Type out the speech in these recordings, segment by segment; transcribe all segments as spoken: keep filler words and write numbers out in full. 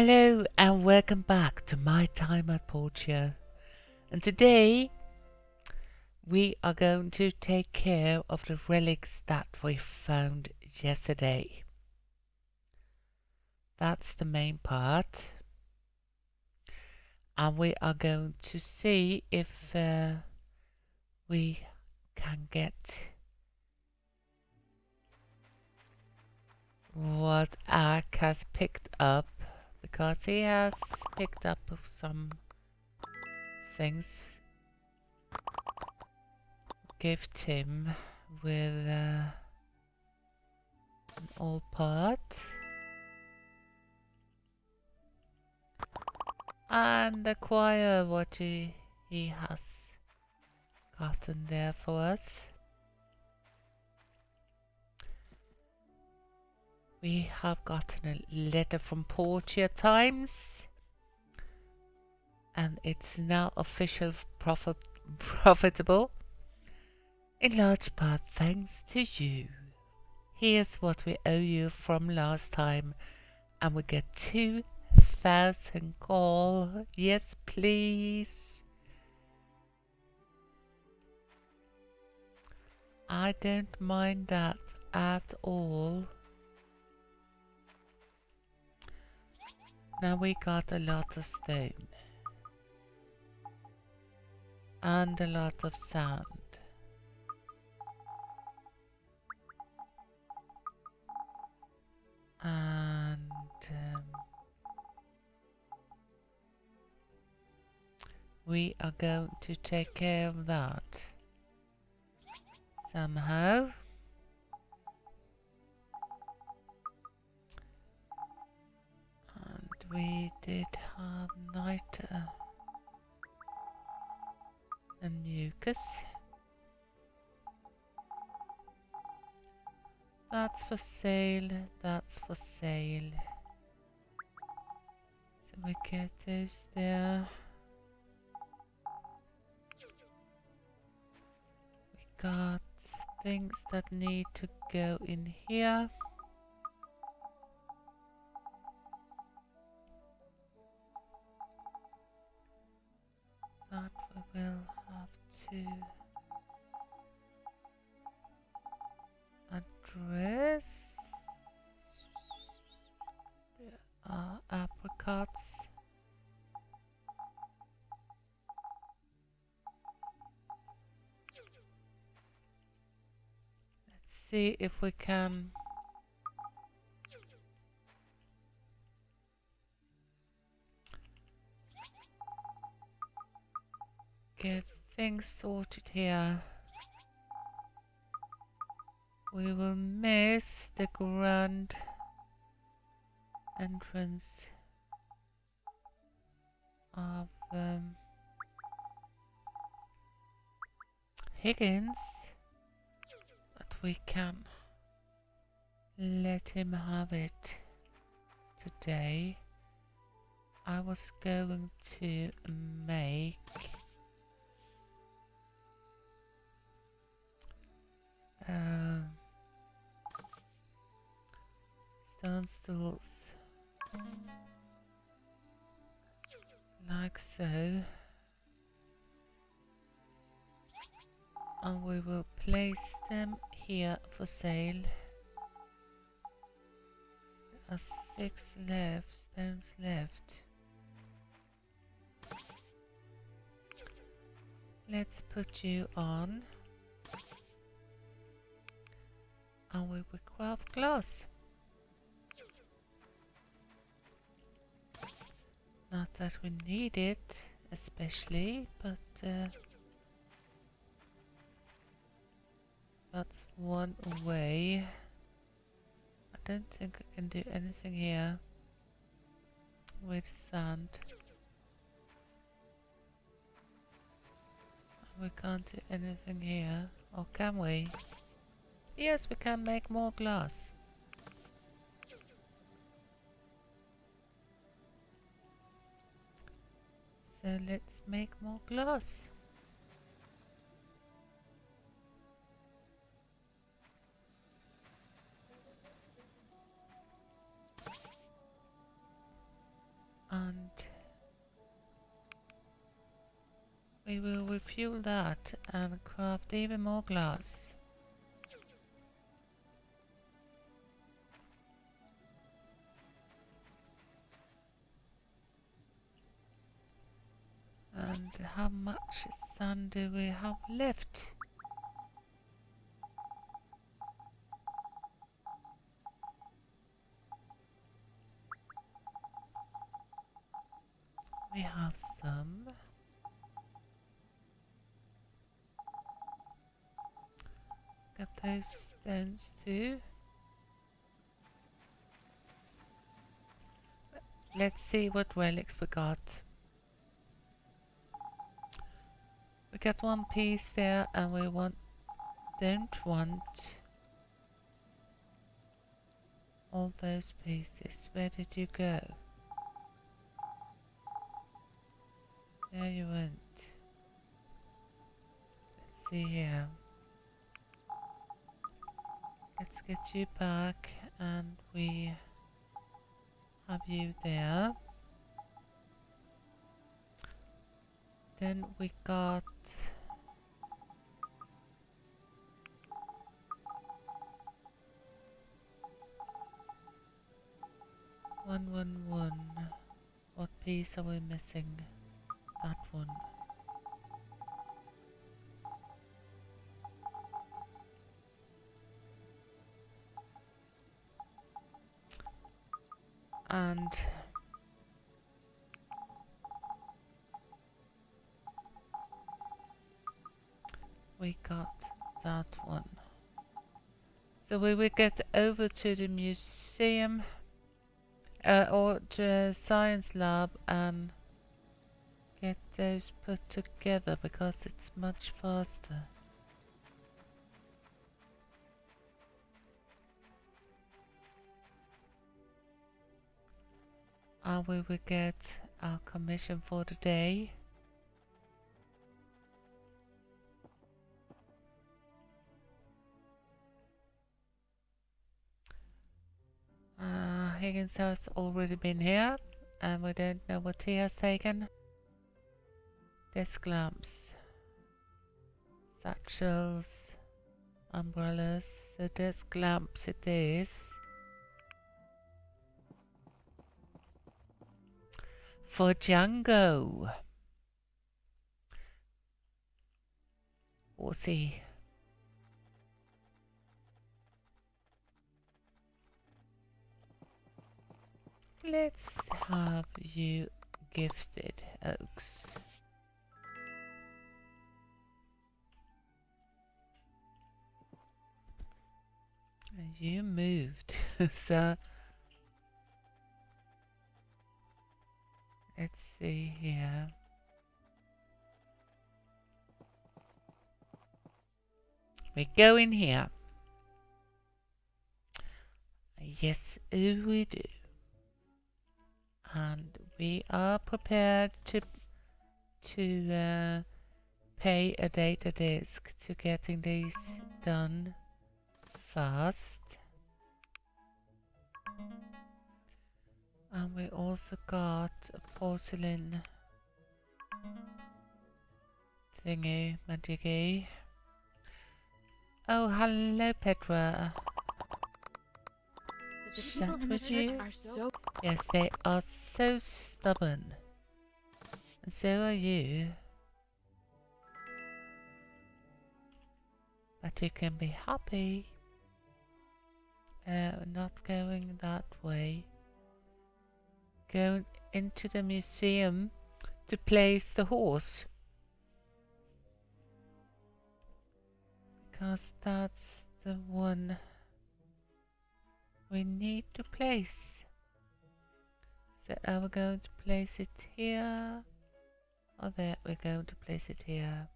Hello and welcome back to My Time at Portia, and today we are going to take care of the relics that we found yesterday. That's the main part, and we are going to see if uh, we can get what Ark has picked up. Because he has picked up some things. Gift him with uh, an old part. And acquire what he, he has gotten there for us. We have gotten a letter from Portia Times, and it's now official profit profitable, in large part thanks to you. Here's what we owe you from last time, and we get two thousand gold. Yes, please. I don't mind that at all. Now we got a lot of stone and a lot of sand. And um, we are going to take care of that somehow. We did have niter and mucus. That's for sale, that's for sale. So we get those there. We got things that need to go in here. That we will have to address. There are apricots. Let's see if we can get things sorted here. We will miss the grand entrance of um, Higgins, but we can let him have it today. I was going to make Uh, stone stools like so, and we will place them here for sale. There are six left stones left. Let's put you on. And we will craft glass. Not that we need it especially, but uh, that's one way. I don't think I can do anything here with sand. We can't do anything here, or can we? Yes, we can make more glass. So let's make more glass. We will refuel that and craft even more glass. And how much sun do we have left? We have some. Get those stones too. Let's see what relics we got. We got one piece there, and we want don't want all those pieces. Where did you go? There you went. Let's see here. Let's get you back, and we have you there. Then we got one, one, one. What piece are we missing? That one. And we got that one. So we will get over to the museum uh, or the science lab and get those put together because it's much faster. And we will get our commission for the day. Uh, Higgins has already been here, and we don't know what he has taken. Desk lamps, satchels, umbrellas, so desk lamps it is. For Django. We'll see. Let's have you gifted, Oaks. You moved, so let's see here. We go in here. Yes, we do. And we are prepared to to uh, pay a data disk to getting these done fast. And we also got a porcelain thingy, magicy. Oh, hello, Petra. Chat with you? So yes, they are so stubborn. And so are you. But you can be happy. Uh, not going that way. Going into the museum to place the horse. Because that's the one we need to place. So are we going to place it here? Or there, we're going to place it here.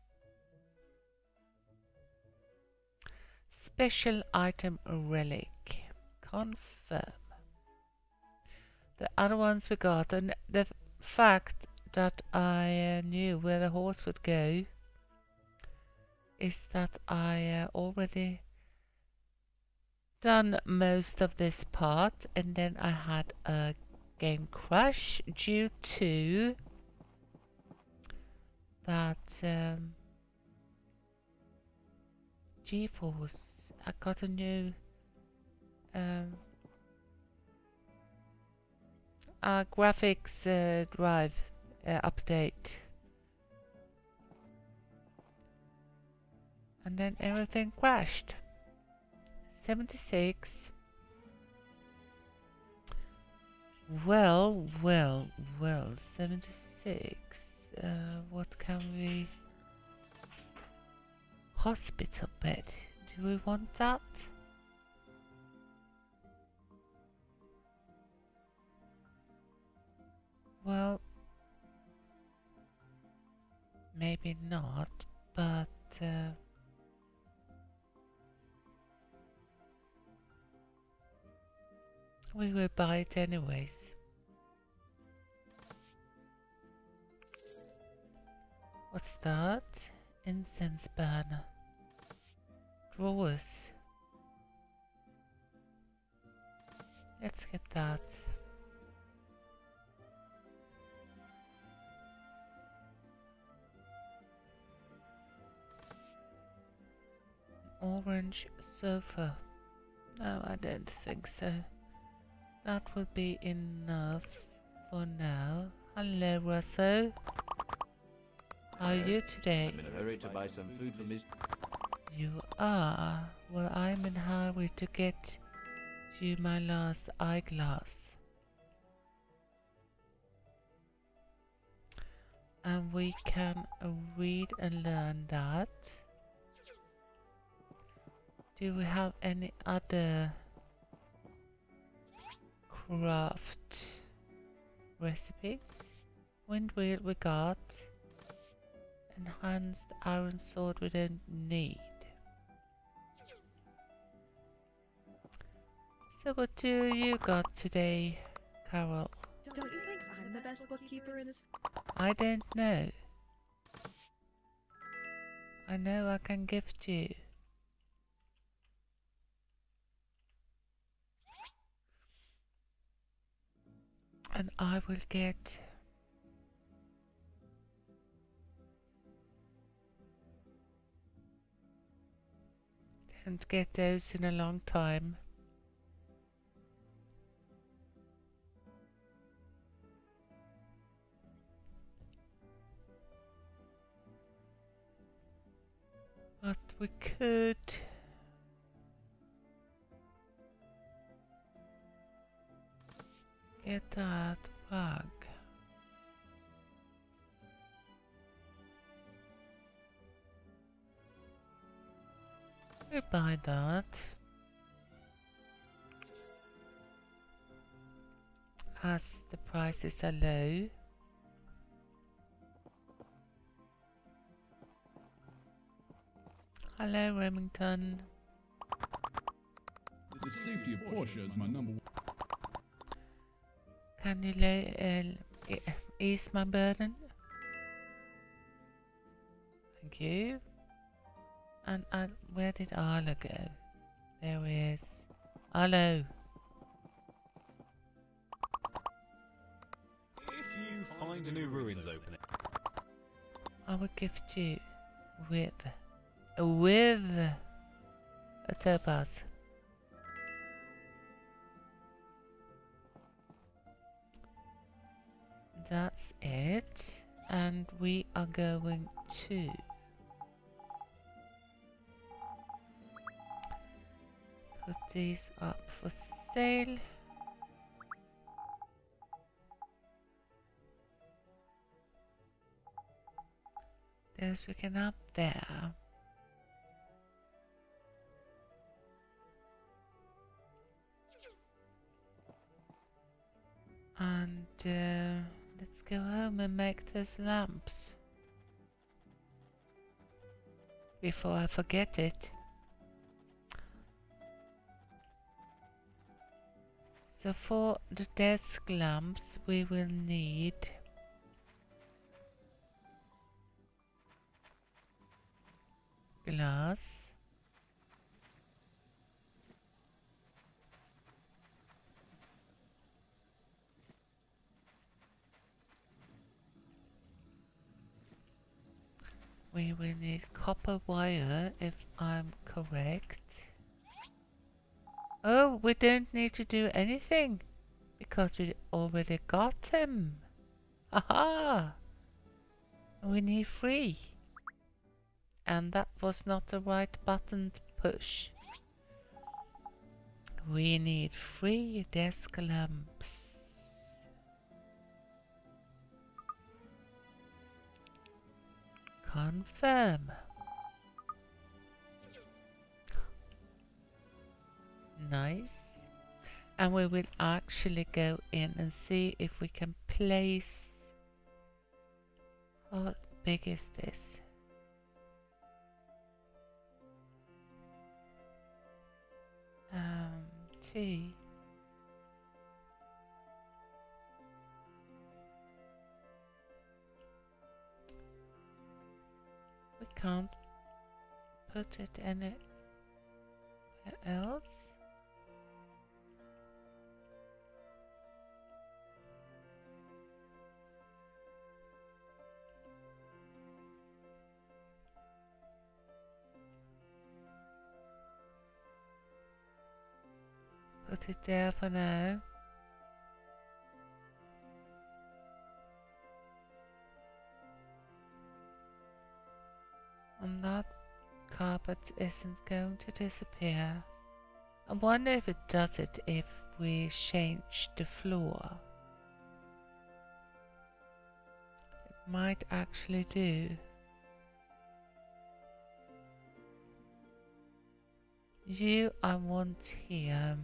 Special item relic. Confirm. The other ones we got, and the fact that I uh, knew where the horse would go is that I uh, already done most of this part, and then I had a game crash due to that um, GeForce, I got a new um, uh, graphics uh, drive uh, update, and then everything crashed. Seventy-six. Well, well, well, seventy-six. Uh, what can we... Hospital bed. Do we want that? Well... Maybe not, but... Uh, we will buy it anyways. What's that? Incense burner. Drawers. Let's get that. Orange sofa. No, I don't think so. That will be enough for now. Hello, Russell. How are you today? I'm in a hurry to buy some food for Miss. You are? Well, I'm in a hurry to get you my last eyeglass. And we can read and learn that. Do we have any other... craft recipes? Windwheel we got. Enhanced iron sword we don't need. So what do you got today, Carol? Don't you think I'm the best bookkeeper in this? I don't know. I know I can gift you. And I will get and get those in a long time. But we could get that bug. We'll buy that. As the prices are low. Hello, Remington. The safety of Portia is my number one. Can you lay, uh, ease my burden? Thank you. And uh, where did Arlo go? There he is. Arlo! If you find a new ruins opening, I will gift you with, with a topaz. That's it, and we are going to put these up for sale. Those we can up there. And uh, let's go home and make those lamps before I forget it. So for the desk lamps we will need glass, We will need copper wire, if I'm correct. Oh, we don't need to do anything, because we already got him. Aha! We need three. And that was not the right button to push. We need three desk lamps. Confirm. Nice. And we will actually go in and see if we can place... How big is this? Um, T. We can't put it anywhere else. Put it there for now. And that carpet isn't going to disappear. I wonder if it does it if we change the floor. It might actually do. You I want here.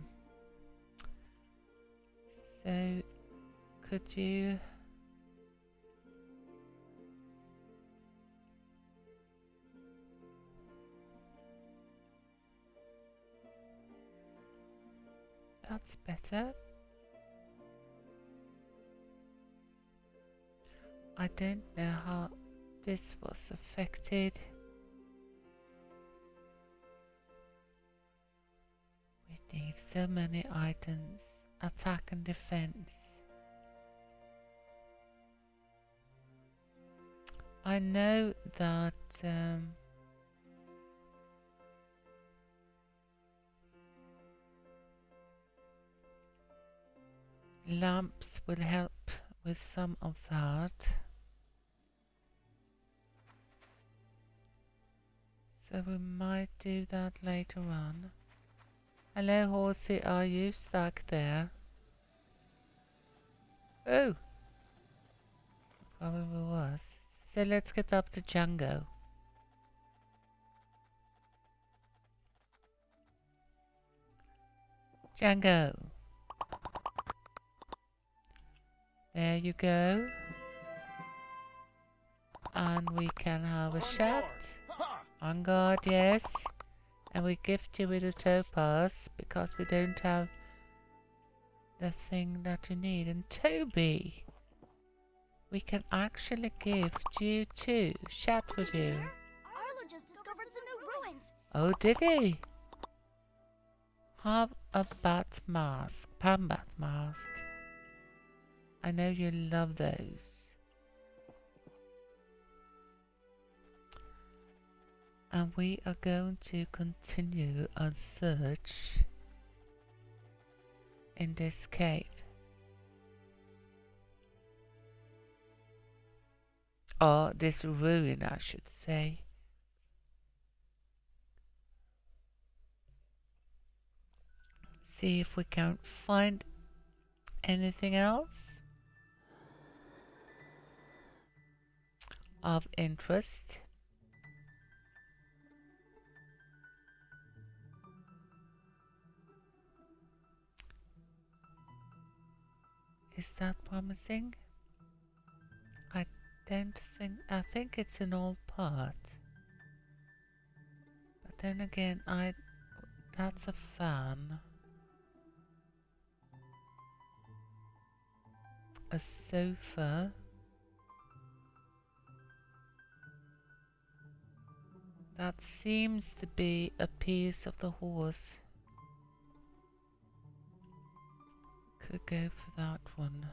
So could you... That's better. I don't know how this was affected. We need so many items. Attack and defense. I know that... Um, lamps will help with some of that. So we might do that later on. Hello horsey, are you stuck there? Oh! Probably was. So let's get up to Django. Django! There you go. And we can have a shot. On guard, yes. And we gift you with a topaz because we don't have the thing that you need. And Toby, we can actually gift you too. Chat with you. Arlo just discovered some new ruins. Oh, did he? Have a bat mask, Pambat mask. I know you love those. And we are going to continue our search in this cave. Or this ruin, I should say. See if we can find anything else of interest. Is that promising? I don't think... I think it's an old part. But then again, I... That's a fan. A sofa. That seems to be a piece of the horse. Could go for that one.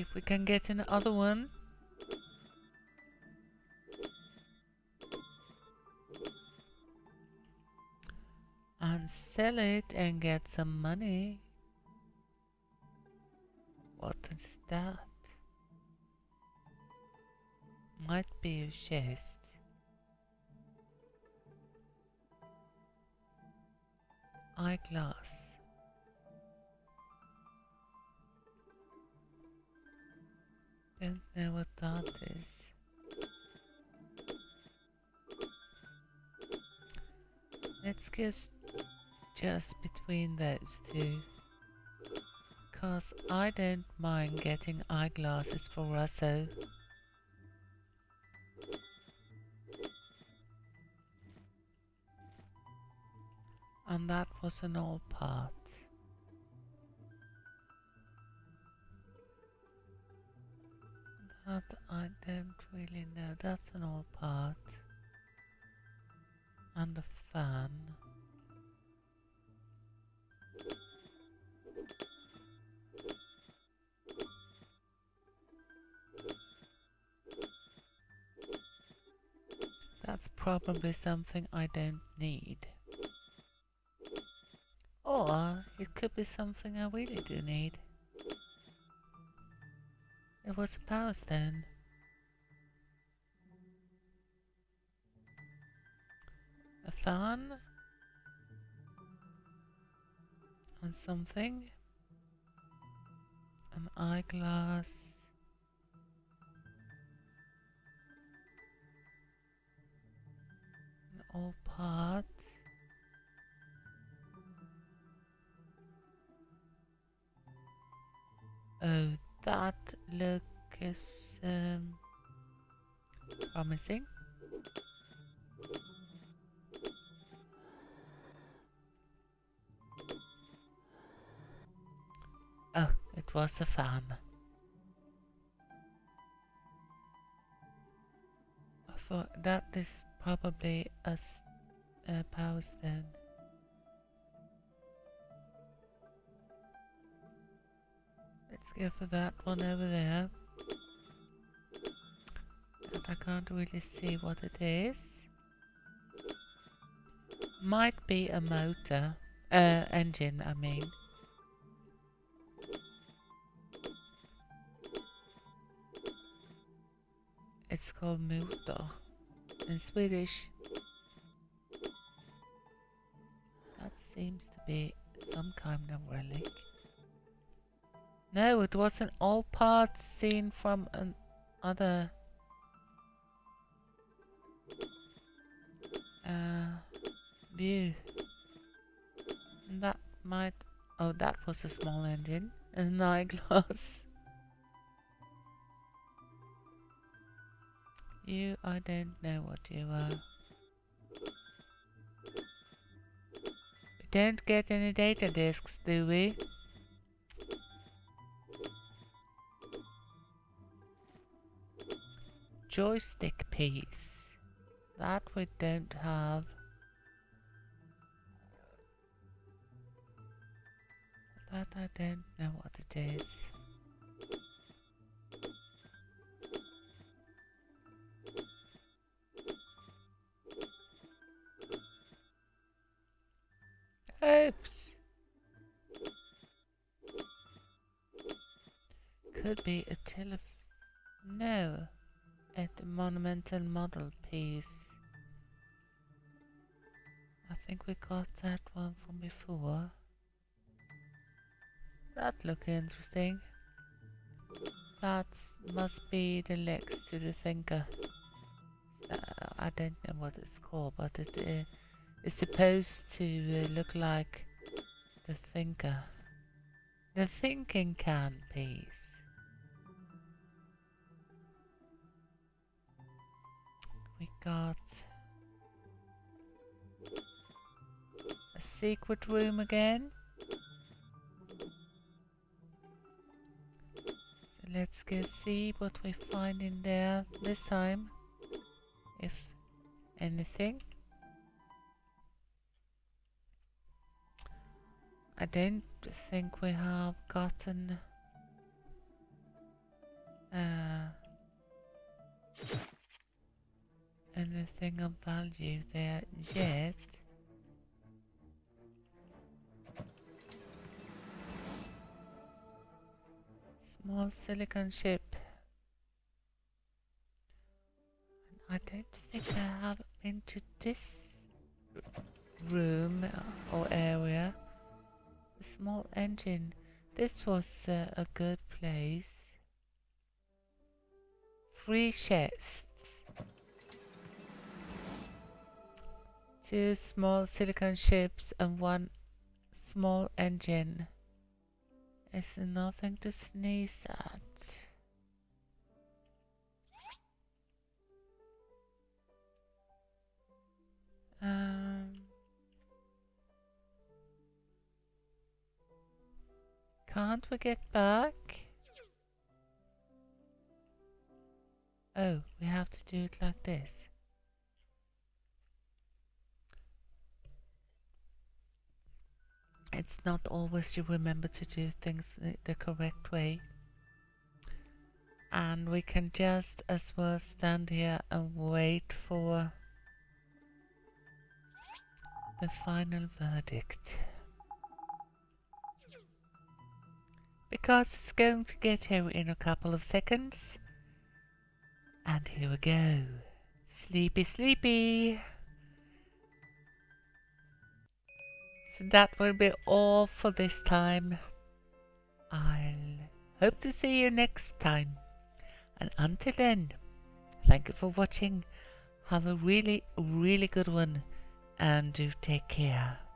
see if we can get another one. And sell it and get some money. What is that? Might be a chest. Eyeglass. Don't know what that is. Let's guess just between those two. Because I don't mind getting eyeglasses for Russo. And that was an old part. That I don't really know. That's an old part. And a fan. That's probably something I don't need. Or it could be something I really do need. It was a power stone. A fan. And something. An eyeglass. An old part. Oh, that look is um, promising. Oh, it was a fan. I thought that is probably a, a power stone. Let's go for that one over there. And I can't really see what it is. Might be a motor. Uh, engine, I mean. It's called motor in Swedish. That seems to be some kind of relic. No, it was an old part seen from an other uh, view. And that might... Oh, that was a small engine. An eyeglass. You, I don't know what you are. We don't get any data discs, do we? Joystick piece. That we don't have. That I don't know what it is. Oops. Could be a tele... No. A monumental model piece. I think we got that one from before. That looks interesting. That must be the legs to the thinker. Uh, I don't know what it's called, but it uh, is supposed to uh, look like the thinker. The thinking can piece. We got a secret room again. So let's go see what we find in there this time, if anything. I don't think we have gotten Uh, anything of value there yet? Small silicon ship. I don't think I have been to this room or area. The small engine. This was uh, a good place. Three chests. Two small silicon ships and one small engine. It's nothing to sneeze at. Um, can't we get back? Oh, we have to do it like this. It's not always you remember to do things the correct way. And we can just as well stand here and wait for the final verdict. Because it's going to get here in a couple of seconds. And here we go. Sleepy, sleepy. That will be all for this time. I'll hope to see you next time, and until then, thank you for watching. Have a really really good one, and do take care.